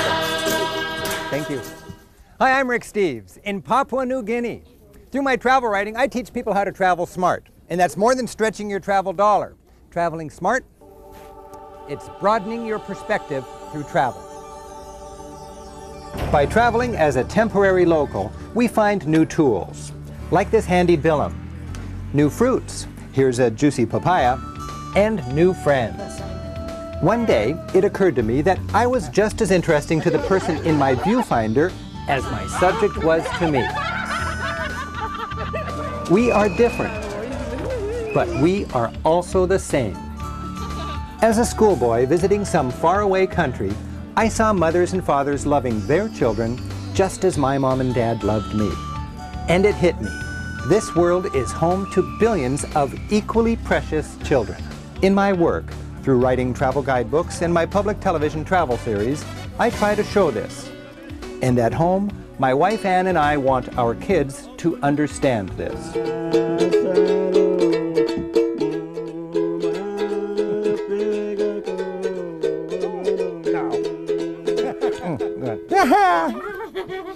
happens. Thank you. Hi, I'm Rick Steves in Papua New Guinea. Through my travel writing, I teach people how to travel smart. And that's more than stretching your travel dollar. Traveling smart, it's broadening your perspective through travel. By traveling as a temporary local, we find new tools, like this handy billum, new fruits, here's a juicy papaya, and new friends. One day, it occurred to me that I was just as interesting to the person in my viewfinder as my subject was to me. We are different, but we are also the same. As a schoolboy visiting some faraway country, I saw mothers and fathers loving their children just as my mom and dad loved me. And it hit me. This world is home to billions of equally precious children. In my work, through writing travel guidebooks and my public television travel series, I try to show this. And at home, my wife Anne and I want our kids to understand this.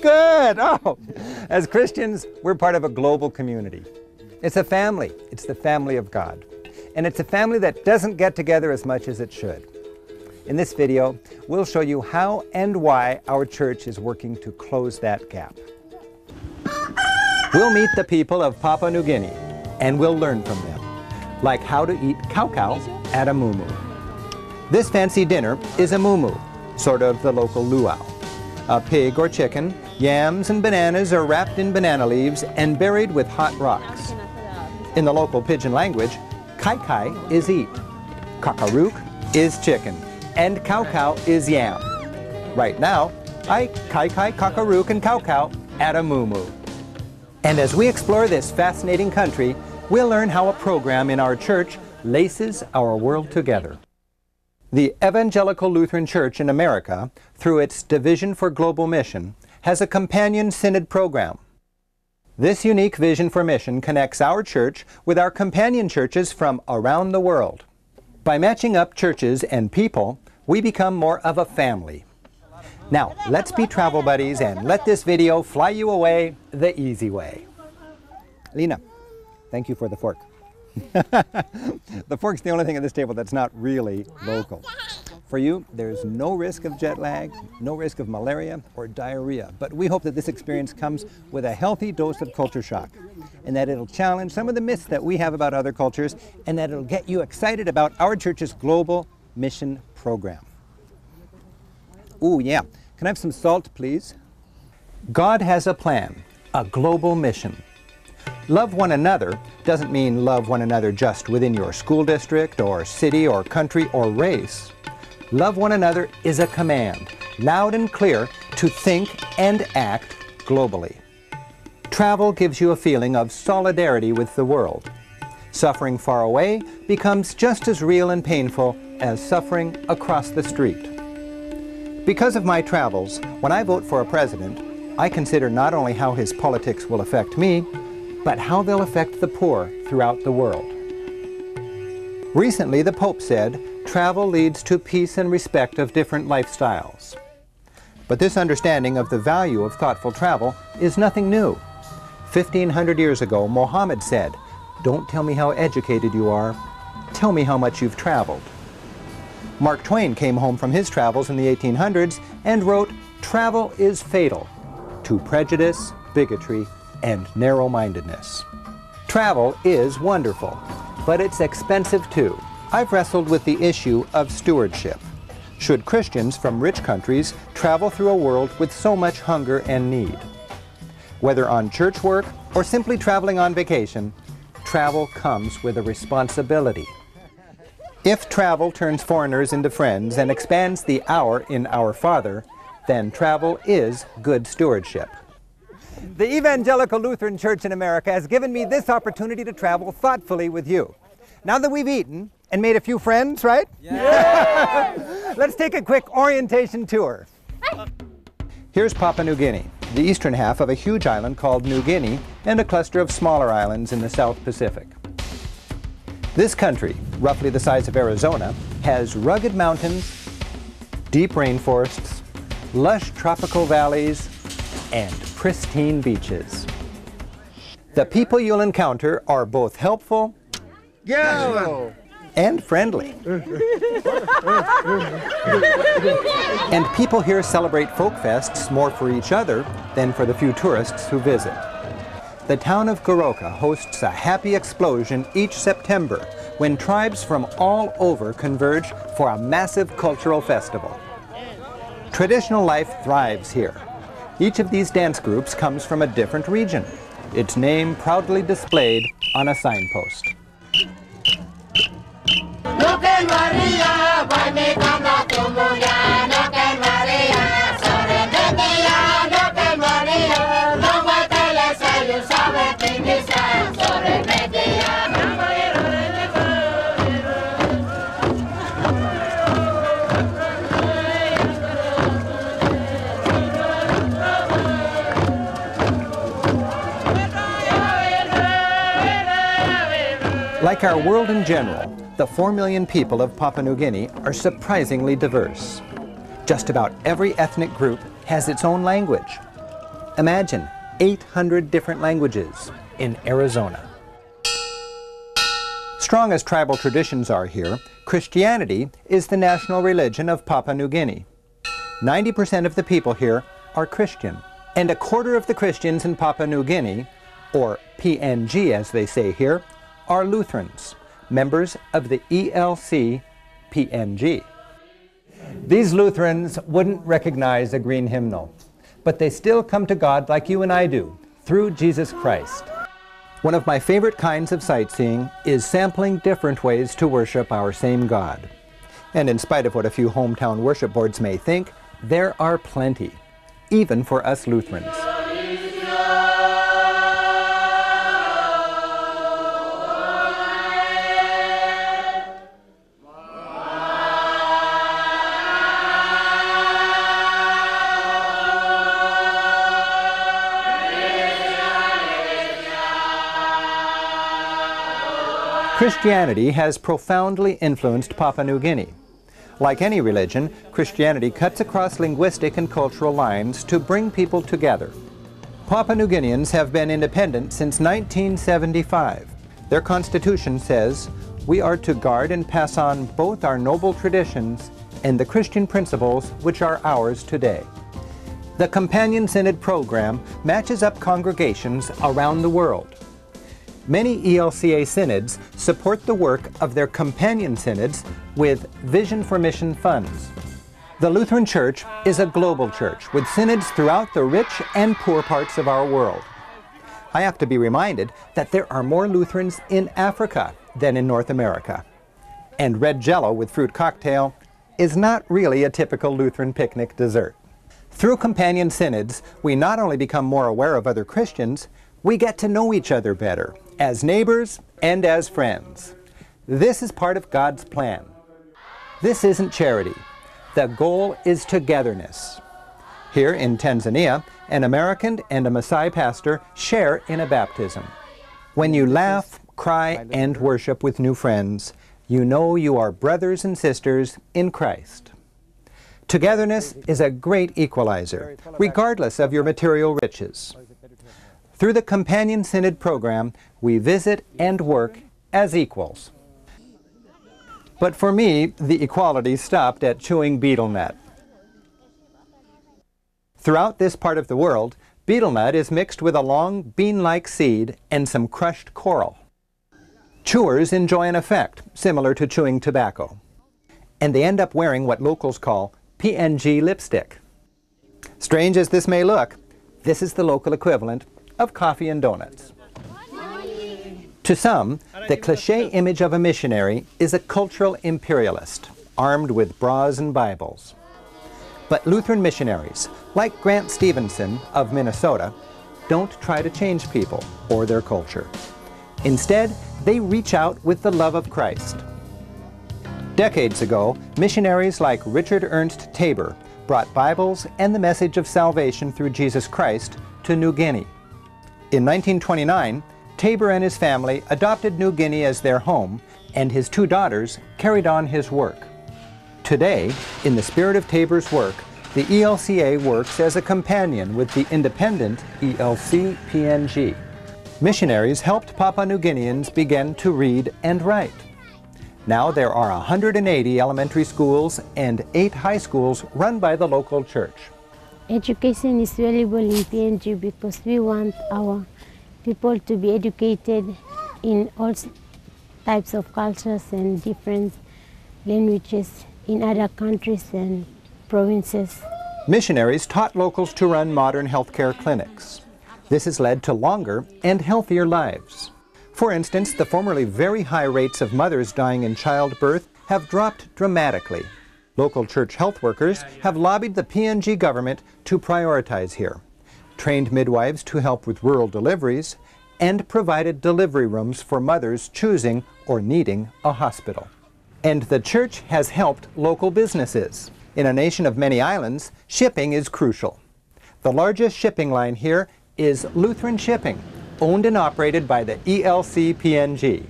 Good. Oh, as Christians, we're part of a global community. It's a family. It's the family of God. And it's a family that doesn't get together as much as it should. In this video, we'll show you how and why our church is working to close that gap. We'll meet the people of Papua New Guinea, and we'll learn from them, like how to eat kaukau at a mumu. This fancy dinner is a mumu, sort of the local luau. A pig or chicken, yams and bananas are wrapped in banana leaves and buried with hot rocks. In the local pidgin language, kai-kai is eat, kakaruk is chicken, and kaukau is yam. Right now, I kai-kai, kakaruk, and kaukau at a mumu. And as we explore this fascinating country, we'll learn how a program in our church laces our world together. The Evangelical Lutheran Church in America, through its Division for Global Mission, has a companion synod program. This unique vision for mission connects our church with our companion churches from around the world. By matching up churches and people, we become more of a family. Now, let's be travel buddies and let this video fly you away the easy way. Lena, thank you for the fork. The fork's the only thing at this table that's not really local. For you, there's no risk of jet lag, no risk of malaria or diarrhea, but we hope that this experience comes with a healthy dose of culture shock and that it'll challenge some of the myths that we have about other cultures and that it'll get you excited about our church's global mission program. Ooh, yeah. Can I have some salt, please? God has a plan, a global mission. Love one another doesn't mean love one another just within your school district or city or country or race. Love one another is a command, loud and clear, to think and act globally. Travel gives you a feeling of solidarity with the world. Suffering far away becomes just as real and painful as suffering across the street. Because of my travels, when I vote for a president, I consider not only how his politics will affect me, but how they'll affect the poor throughout the world. Recently, the Pope said, travel leads to peace and respect of different lifestyles. But this understanding of the value of thoughtful travel is nothing new. 1,500 years ago, Mohammed said, "Don't tell me how educated you are, tell me how much you've traveled." Mark Twain came home from his travels in the 1800s and wrote, "Travel is fatal to prejudice, bigotry, and narrow-mindedness." Travel is wonderful, but it's expensive too. I've wrestled with the issue of stewardship. Should Christians from rich countries travel through a world with so much hunger and need? Whether on church work or simply traveling on vacation, travel comes with a responsibility. If travel turns foreigners into friends and expands the hour in our Father, then travel is good stewardship. The Evangelical Lutheran Church in America has given me this opportunity to travel thoughtfully with you. Now that we've eaten and made a few friends, right? Yeah. Let's take a quick orientation tour. Here's Papua New Guinea, the eastern half of a huge island called New Guinea and a cluster of smaller islands in the South Pacific. This country, roughly the size of Arizona, has rugged mountains, deep rainforests, lush tropical valleys, and pristine beaches. The people you'll encounter are both helpful and friendly. And people here celebrate folk fests more for each other than for the few tourists who visit. The town of Goroka hosts a happy explosion each September when tribes from all over converge for a massive cultural festival. Traditional life thrives here. Each of these dance groups comes from a different region, its name proudly displayed on a signpost. Like our world in general, the 4 million people of Papua New Guinea are surprisingly diverse. Just about every ethnic group has its own language. Imagine 800 different languages in Arizona. Strong as tribal traditions are here, Christianity is the national religion of Papua New Guinea. 90% of the people here are Christian, and a quarter of the Christians in Papua New Guinea, or PNG as they say here, are Lutherans, members of the ELC PNG. These Lutherans wouldn't recognize a green hymnal, but they still come to God like you and I do, through Jesus Christ. One of my favorite kinds of sightseeing is sampling different ways to worship our same God. And in spite of what a few hometown worship boards may think, there are plenty, even for us Lutherans. Christianity has profoundly influenced Papua New Guinea. Like any religion, Christianity cuts across linguistic and cultural lines to bring people together. Papua New Guineans have been independent since 1975. Their constitution says, "We are to guard and pass on both our noble traditions and the Christian principles which are ours today." The Companion Synod program matches up congregations around the world. Many ELCA synods support the work of their companion synods with Vision for Mission funds. The Lutheran Church is a global church with synods throughout the rich and poor parts of our world. I have to be reminded that there are more Lutherans in Africa than in North America. And red jello with fruit cocktail is not really a typical Lutheran picnic dessert. Through companion synods, we not only become more aware of other Christians, we get to know each other better, as neighbors and as friends. This is part of God's plan. This isn't charity. The goal is togetherness. Here in Tanzania, an American and a Maasai pastor share in a baptism. When you laugh, cry, and worship with new friends, you know you are brothers and sisters in Christ. Togetherness is a great equalizer, regardless of your material riches. Through the Companion Synod program, we visit and work as equals. But for me, the equality stopped at chewing betel nut. Throughout this part of the world, betel nut is mixed with a long bean-like seed and some crushed coral. Chewers enjoy an effect similar to chewing tobacco, and they end up wearing what locals call PNG lipstick. Strange as this may look, this is the local equivalent of coffee and donuts. To some, the cliché image of a missionary is a cultural imperialist, armed with bras and Bibles. But Lutheran missionaries, like Grant Stevenson of Minnesota, don't try to change people or their culture. Instead, they reach out with the love of Christ. Decades ago, missionaries like Richard Ernst Tabor brought Bibles and the message of salvation through Jesus Christ to New Guinea. In 1929, Tabor and his family adopted New Guinea as their home, and his two daughters carried on his work. Today, in the spirit of Tabor's work, The ELCA works as a companion with the independent ELC PNG. Missionaries helped Papua New Guineans begin to read and write. Now there are 180 elementary schools and 8 high schools run by the local church. Education is valuable in PNG because we want our people to be educated in all types of cultures and different languages in other countries and provinces. Missionaries taught locals to run modern healthcare clinics. This has led to longer and healthier lives. For instance, the formerly very high rates of mothers dying in childbirth have dropped dramatically. Local church health workers have lobbied the PNG government to prioritize here, trained midwives to help with rural deliveries, and provided delivery rooms for mothers choosing or needing a hospital. And the church has helped local businesses. In a nation of many islands, shipping is crucial. The largest shipping line here is Lutheran Shipping, owned and operated by the ELC PNG.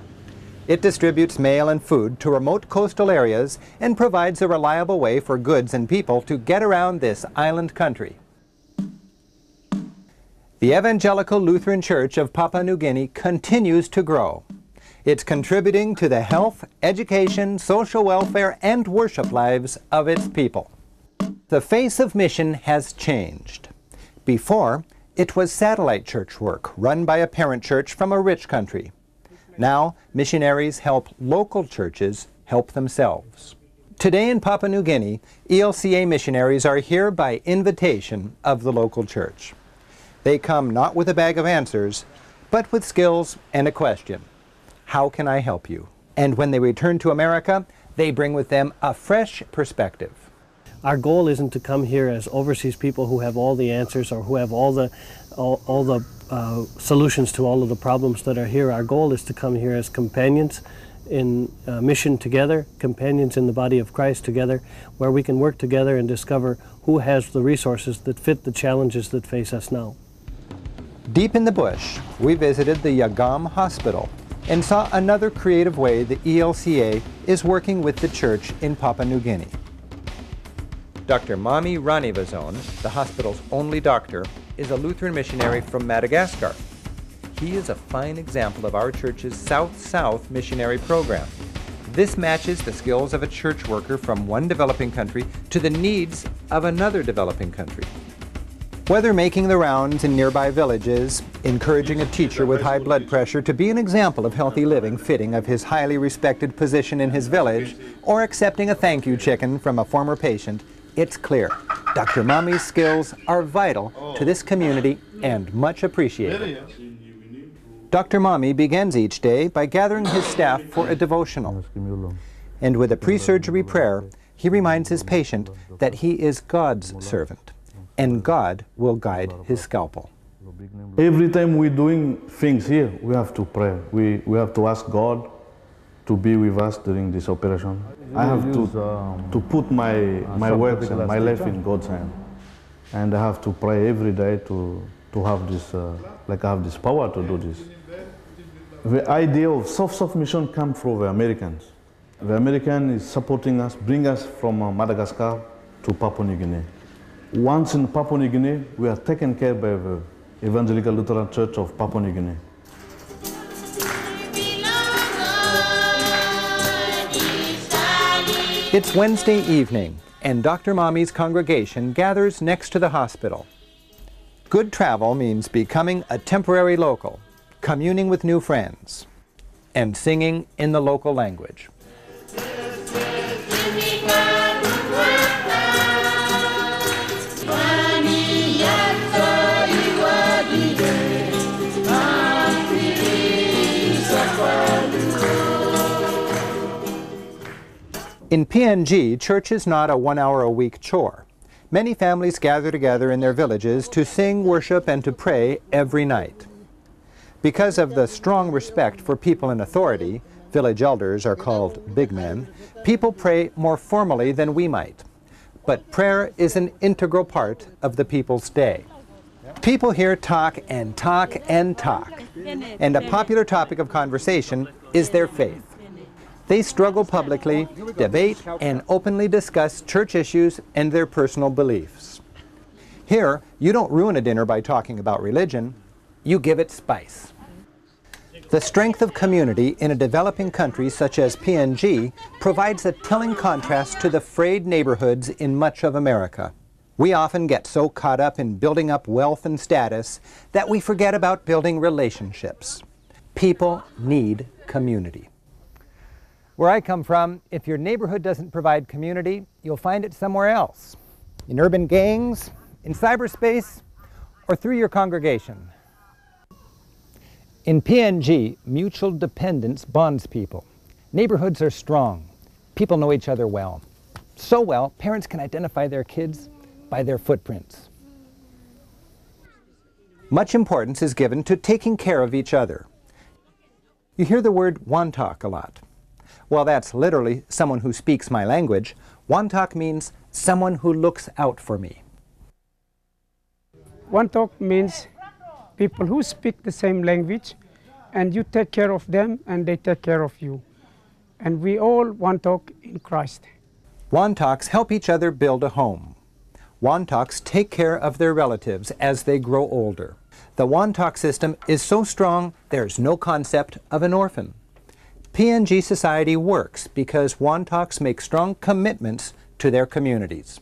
It distributes mail and food to remote coastal areas and provides a reliable way for goods and people to get around this island country. The Evangelical Lutheran Church of Papua New Guinea continues to grow. It's contributing to the health, education, social welfare, and worship lives of its people. The face of mission has changed. Before, it was satellite church work run by a parent church from a rich country. Now, missionaries help local churches help themselves. Today in Papua New Guinea, ELCA missionaries are here by invitation of the local church. They come not with a bag of answers, but with skills and a question. How can I help you? And when they return to America, they bring with them a fresh perspective. Our goal isn't to come here as overseas people who have all the answers or who have all the solutions to all of the problems that are here. Our goal is to come here as companions in mission together, companions in the body of Christ together, where we can work together and discover who has the resources that fit the challenges that face us now. Deep in the bush, we visited the Yagam Hospital and saw another creative way the ELCA is working with the church in Papua New Guinea. Dr. Mami Ranivazon, the hospital's only doctor, is a Lutheran missionary from Madagascar. He is a fine example of our church's South-South missionary program. This matches the skills of a church worker from one developing country to the needs of another developing country. Whether making the rounds in nearby villages, encouraging a teacher with high blood pressure to be an example of healthy living fitting of his highly respected position in his village, or accepting a thank you chicken from a former patient, it's clear Dr. Mami's skills are vital to this community and much appreciated. Dr. Mami begins each day by gathering his staff for a devotional. And with a pre-surgery prayer, he reminds his patient that he is God's servant and God will guide his scalpel. Every time we're doing things here, we have to pray. We have to ask God to be with us during this operation. I have to put my works and my life in God's hand, and I have to pray every day to have this I have this power to do this. The idea of soft mission comes from the Americans. The American is supporting us, bring us from Madagascar to Papua New Guinea. Once in Papua New Guinea, we are taken care by the Evangelical Lutheran Church of Papua New Guinea. It's Wednesday evening, and Dr. Mami's congregation gathers next to the hospital. Good travel means becoming a temporary local, communing with new friends, and singing in the local language. In PNG, church is not a 1 hour a week chore. Many families gather together in their villages to sing, worship, and to pray every night. Because of the strong respect for people in authority, village elders are called big men, people pray more formally than we might. But prayer is an integral part of the people's day. People here talk and talk and talk, and a popular topic of conversation is their faith. They struggle publicly, debate, and openly discuss church issues and their personal beliefs. Here, you don't ruin a dinner by talking about religion, you give it spice. The strength of community in a developing country such as PNG provides a telling contrast to the frayed neighborhoods in much of America. We often get so caught up in building up wealth and status that we forget about building relationships. People need community. Where I come from, if your neighborhood doesn't provide community, you'll find it somewhere else. In urban gangs, in cyberspace, or through your congregation. In PNG, mutual dependence bonds people. Neighborhoods are strong. People know each other well. So well, parents can identify their kids by their footprints. Much importance is given to taking care of each other. You hear the word wantok a lot. Well, that's literally someone who speaks my language. Wantok means someone who looks out for me. Wantok means people who speak the same language, and you take care of them and they take care of you. And we all wantok in Christ. Wantoks help each other build a home. Wantoks take care of their relatives as they grow older. The wantok system is so strong there's no concept of an orphan. PNG society works because wantoks make strong commitments to their communities.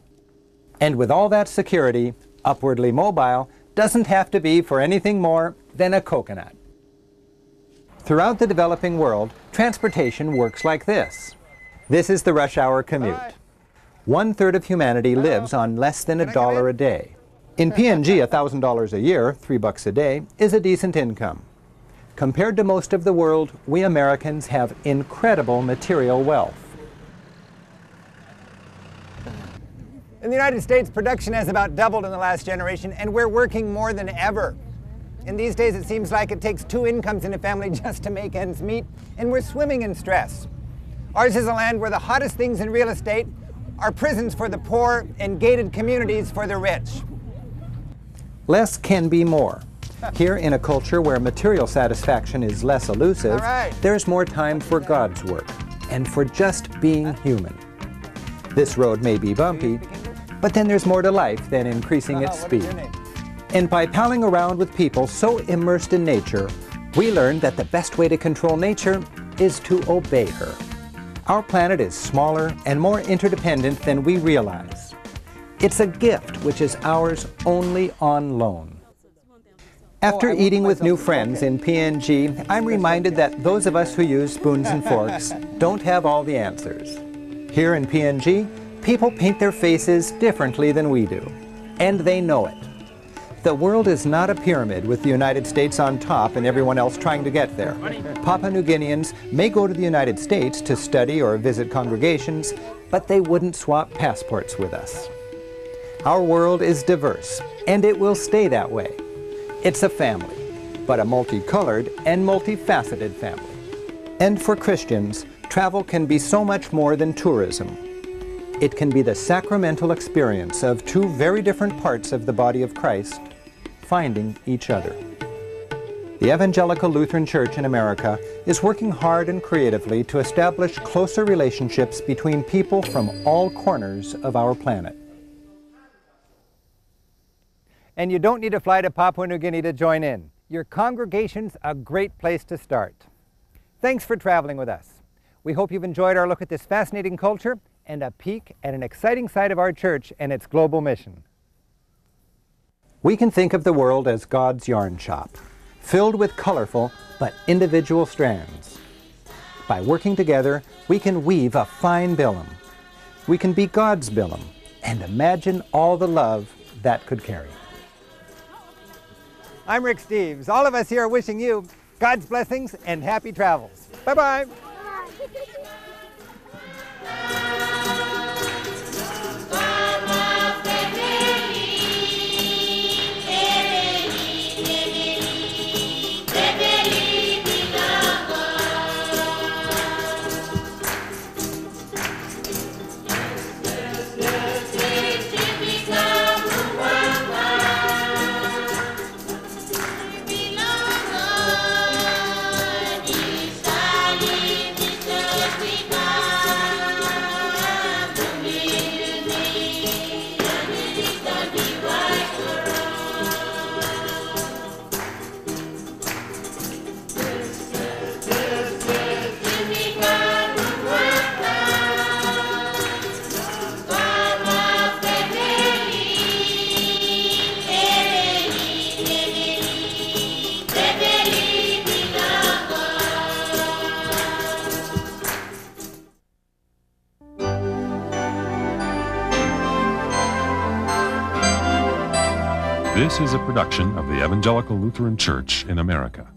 And with all that security, upwardly mobile doesn't have to be for anything more than a coconut. Throughout the developing world, transportation works like this. This is the rush hour commute. 1/3 of humanity lives on less than $1 a day. In PNG, $1,000 a year, $3 a day, is a decent income. Compared to most of the world, we Americans have incredible material wealth. In the United States, production has about doubled in the last generation, and we're working more than ever. And these days, it seems like it takes two incomes in a family just to make ends meet, and we're swimming in stress. Ours is a land where the hottest things in real estate are prisons for the poor and gated communities for the rich. Less can be more. Here in a culture where material satisfaction is less elusive, there's more time for God's work and for just being human. This road may be bumpy, but then there's more to life than increasing its speed. And by palling around with people so immersed in nature, we learned that the best way to control nature is to obey her. Our planet is smaller and more interdependent than we realize. It's a gift which is ours only on loan. After eating with new friends in PNG, I'm reminded that those of us who use spoons and forks don't have all the answers. Here in PNG, people paint their faces differently than we do, and they know it. The world is not a pyramid with the United States on top and everyone else trying to get there. Papua New Guineans may go to the United States to study or visit congregations, but they wouldn't swap passports with us. Our world is diverse, and it will stay that way. It's a family, but a multicolored and multifaceted family. And for Christians, travel can be so much more than tourism. It can be the sacramental experience of two very different parts of the body of Christ finding each other. The Evangelical Lutheran Church in America is working hard and creatively to establish closer relationships between people from all corners of our planet. And you don't need to fly to Papua New Guinea to join in. Your congregation's a great place to start. Thanks for traveling with us. We hope you've enjoyed our look at this fascinating culture and a peek at an exciting side of our church and its global mission. We can think of the world as God's yarn shop, filled with colorful but individual strands. By working together, we can weave a fine billum. We can be God's billum and imagine all the love that could carry. I'm Rick Steves. All of us here are wishing you God's blessings and happy travels. Bye-bye. This is a production of the Evangelical Lutheran Church in America.